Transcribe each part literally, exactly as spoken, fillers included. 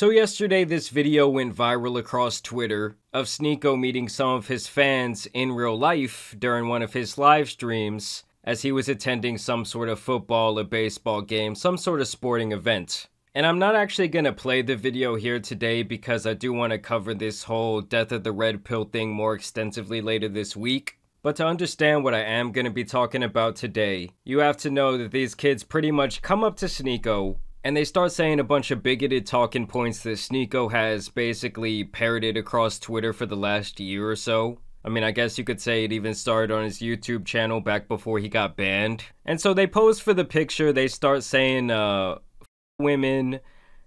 So yesterday this video went viral across Twitter of Sneeko meeting some of his fans in real life during one of his live streams as he was attending some sort of football or baseball game, some sort of sporting event. And I'm not actually going to play the video here today because I do want to cover this whole Death of the Red Pill thing more extensively later this week. But to understand what I am going to be talking about today, you have to know that these kids pretty much come up to Sneeko and they start saying a bunch of bigoted talking points that Sneeko has basically parroted across Twitter for the last year or so. I mean, I guess you could say it even started on his YouTube channel back before he got banned. And so they pose for the picture, they start saying, uh... women,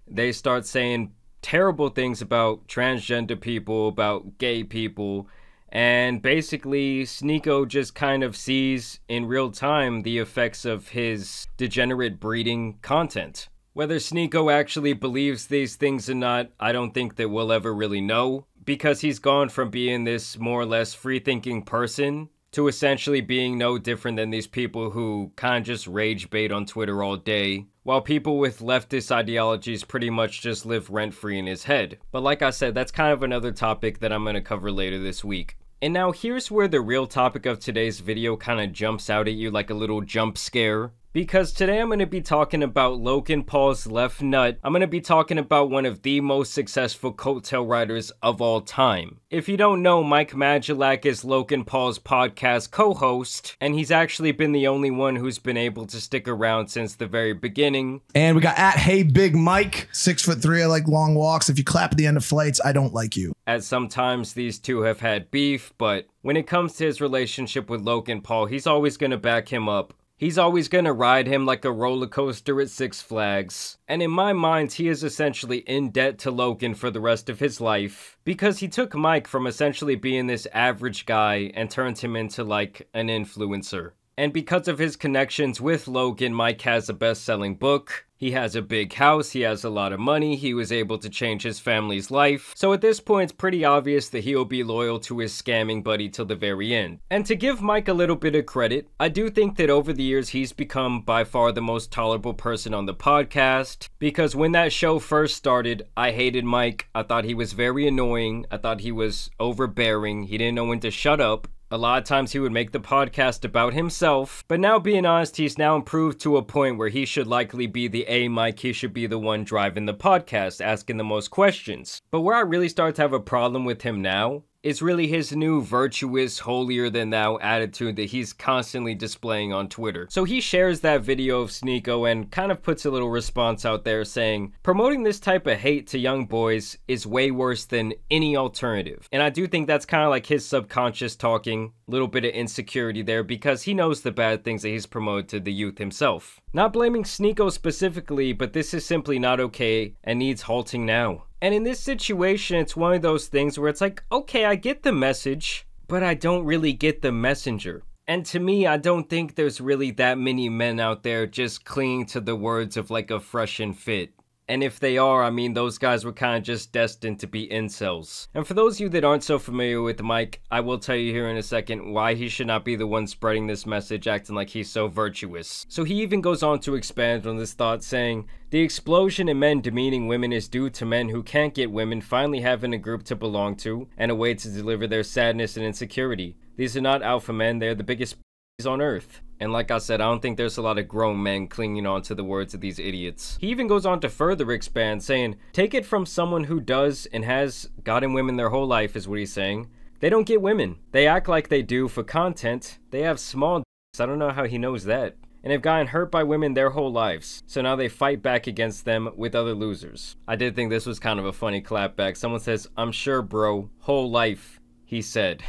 they start saying terrible things about transgender people, about gay people, and basically Sneeko just kind of sees in real time the effects of his degenerate breeding content. Whether Sneeko actually believes these things or not, I don't think that we'll ever really know, because he's gone from being this more or less free-thinking person to essentially being no different than these people who kind of just rage bait on Twitter all day, while people with leftist ideologies pretty much just live rent-free in his head. But like I said, that's kind of another topic that I'm going to cover later this week. And now here's where the real topic of today's video kind of jumps out at you like a little jump scare. Because today I'm going to be talking about Logan Paul's left nut. I'm going to be talking about one of the most successful coattail riders of all time. If you don't know, Mike Majlak is Logan Paul's podcast co-host, and he's actually been the only one who's been able to stick around since the very beginning. And we got at Hey Big Mike. Six foot three, I like long walks. If you clap at the end of flights, I don't like you. As sometimes these two have had beef, but when it comes to his relationship with Logan Paul, he's always going to back him up. He's always going to ride him like a roller coaster at Six Flags. And in my mind, he is essentially in debt to Logan for the rest of his life, because he took Mike from essentially being this average guy and turned him into like an influencer. And because of his connections with Logan, Mike has a best-selling book. He has a big house, he has a lot of money, he was able to change his family's life. So at this point, it's pretty obvious that he'll be loyal to his scamming buddy till the very end. And to give Mike a little bit of credit, I do think that over the years, he's become by far the most tolerable person on the podcast. Because when that show first started, I hated Mike. I thought he was very annoying. I thought he was overbearing. He didn't know when to shut up. A lot of times he would make the podcast about himself, but now being honest, he's now improved to a point where he should likely be the A Mike, he should be the one driving the podcast, asking the most questions. But where I really start to have a problem with him now is really his new virtuous, holier-than-thou attitude that he's constantly displaying on Twitter. So he shares that video of Sneeko and kind of puts a little response out there saying, promoting this type of hate to young boys is way worse than any alternative. And I do think that's kind of like his subconscious talking, a little bit of insecurity there, because he knows the bad things that he's promoted to the youth himself. Not blaming Sneeko specifically, but this is simply not okay and needs halting now. And in this situation, it's one of those things where it's like, okay, I get the message, but I don't really get the messenger. And to me, I don't think there's really that many men out there just clinging to the words of like a fresh and fit. And if they are, I mean, those guys were kind of just destined to be incels. And for those of you that aren't so familiar with Mike, I will tell you here in a second why he should not be the one spreading this message, acting like he's so virtuous. So he even goes on to expand on this thought, saying, the explosion in men demeaning women is due to men who can't get women finally having a group to belong to and a way to deliver their sadness and insecurity. These are not alpha men, they're the biggest p***s on earth. And like I said, I don't think there's a lot of grown men clinging on to the words of these idiots. He even goes on to further expand, saying, take it from someone who does and has gotten women their whole life, is what he's saying. They don't get women. They act like they do for content. They have small dicks. I don't know how he knows that. And have gotten hurt by women their whole lives. So now they fight back against them with other losers. I did think this was kind of a funny clapback. Someone says, I'm sure, bro, whole life, he said.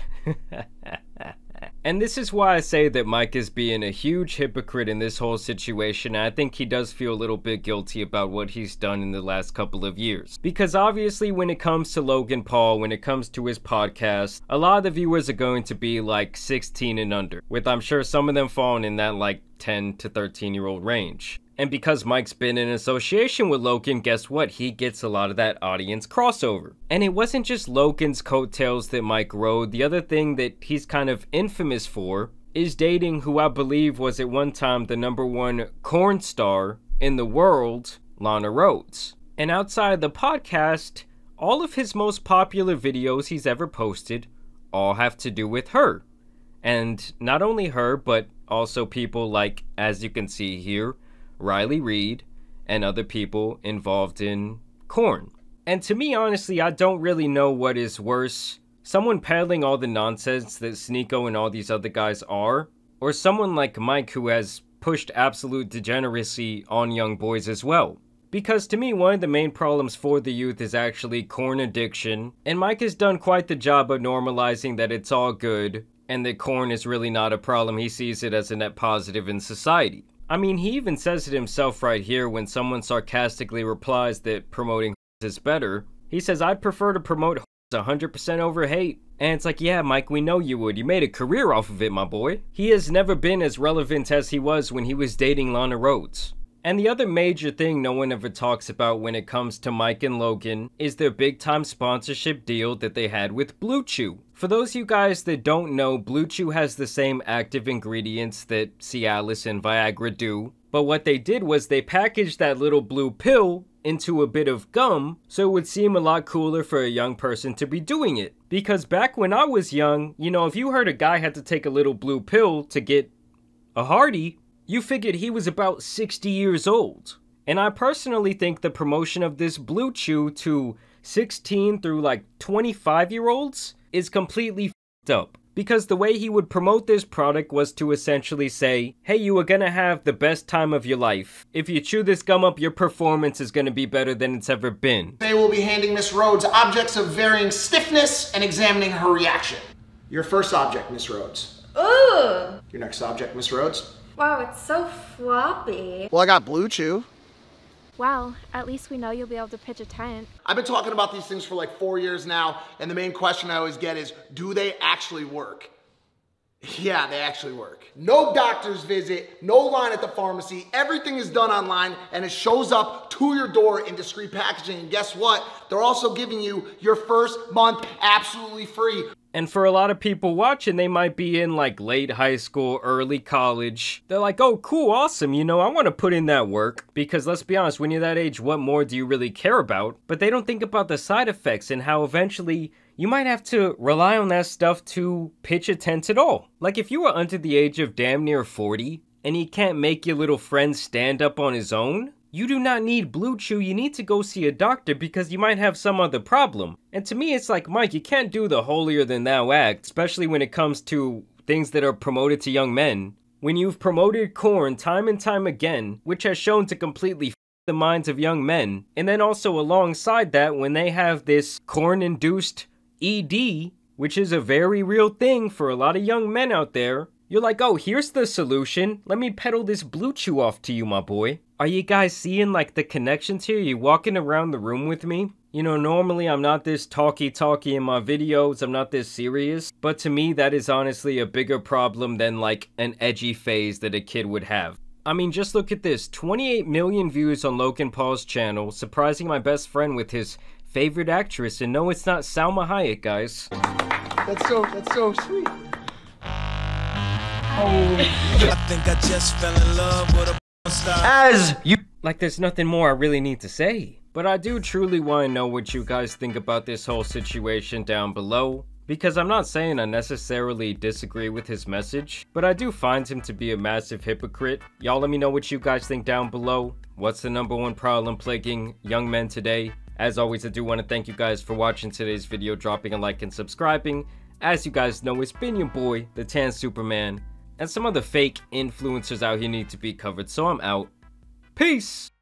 And this is why I say that Mike is being a huge hypocrite in this whole situation, and I think he does feel a little bit guilty about what he's done in the last couple of years. Because obviously when it comes to Logan Paul, when it comes to his podcast, a lot of the viewers are going to be like sixteen and under, with I'm sure some of them falling in that like ten to thirteen year old range. And because Mike's been in association with Logan, guess what? He gets a lot of that audience crossover. And it wasn't just Logan's coattails that Mike rode. The other thing that he's kind of infamous for is dating who I believe was at one time the number one corn star in the world, Lana Rhoades. And outside the podcast, all of his most popular videos he's ever posted all have to do with her. And not only her, but also people like, as you can see here, Riley Reed and other people involved in corn. And to me, honestly, I don't really know what is worse. Someone peddling all the nonsense that Sneeko and all these other guys are, or someone like Mike who has pushed absolute degeneracy on young boys as well. Because to me, one of the main problems for the youth is actually corn addiction, and Mike has done quite the job of normalizing that it's all good, and that corn is really not a problem. He sees it as a net positive in society. I mean, he even says it himself right here when someone sarcastically replies that promoting is better. He says, I'd prefer to promote one hundred percent over hate. And it's like, yeah, Mike, we know you would. You made a career off of it, my boy. He has never been as relevant as he was when he was dating Lana Rhoades. And the other major thing no one ever talks about when it comes to Mike and Logan is their big time sponsorship deal that they had with Blue Chew. For those of you guys that don't know, Blue Chew has the same active ingredients that Cialis and Viagra do. But what they did was they packaged that little blue pill into a bit of gum, so it would seem a lot cooler for a young person to be doing it. Because back when I was young, you know, if you heard a guy had to take a little blue pill to get a hardy, you figured he was about sixty years old. And I personally think the promotion of this Blue Chew to sixteen through like twenty-five year olds is completely f***ed up. Because the way he would promote this product was to essentially say, hey, you are gonna have the best time of your life. If you chew this gum up, your performance is gonna be better than it's ever been. They will be handing Miss Rhodes objects of varying stiffness and examining her reaction. Your first object, Miss Rhodes. Ooh. Your next object, Miss Rhodes. Wow, it's so floppy. Well, I got Blue Chew. Well, at least we know you'll be able to pitch a tent. I've been talking about these things for like four years now, and the main question I always get is, do they actually work? Yeah, they actually work. No doctor's visit, no line at the pharmacy, everything is done online, and it shows up to your door in discreet packaging, and guess what? They're also giving you your first month absolutely free. And for a lot of people watching, they might be in like late high school, early college. They're like, oh, cool, awesome, you know, I want to put in that work. Because let's be honest, when you're that age, what more do you really care about? But they don't think about the side effects and how eventually you might have to rely on that stuff to pitch a tent at all. Like if you were under the age of damn near forty and he can't make your little friend stand up on his own, you do not need Blue Chew, you need to go see a doctor because you might have some other problem. And to me it's like, Mike, you can't do the holier than thou act, especially when it comes to things that are promoted to young men. When you've promoted corn time and time again, which has shown to completely f the minds of young men, and then also alongside that when they have this corn-induced E D, which is a very real thing for a lot of young men out there, you're like, oh, here's the solution. Let me peddle this Blue Chew off to you, my boy. Are you guys seeing, like, the connections here? You walking around the room with me? You know, normally I'm not this talky-talky in my videos. I'm not this serious. But to me, that is honestly a bigger problem than, like, an edgy phase that a kid would have. I mean, just look at this. twenty-eight million views on Logan Paul's channel, surprising my best friend with his favorite actress. And no, it's not Salma Hayek, guys. That's so, that's so sweet. I think I just fell in love with a star. As you like, there's nothing more I really need to say. But I do truly want to know what you guys think about this whole situation down below. Because I'm not saying I necessarily disagree with his message, but I do find him to be a massive hypocrite. Y'all let me know what you guys think down below. What's the number one problem plaguing young men today? As always, I do want to thank you guys for watching today's video, dropping a like and subscribing. As you guys know, it's been your boy, the Tan Superman. And some of the fake influencers out here need to be covered, so I'm out. Peace!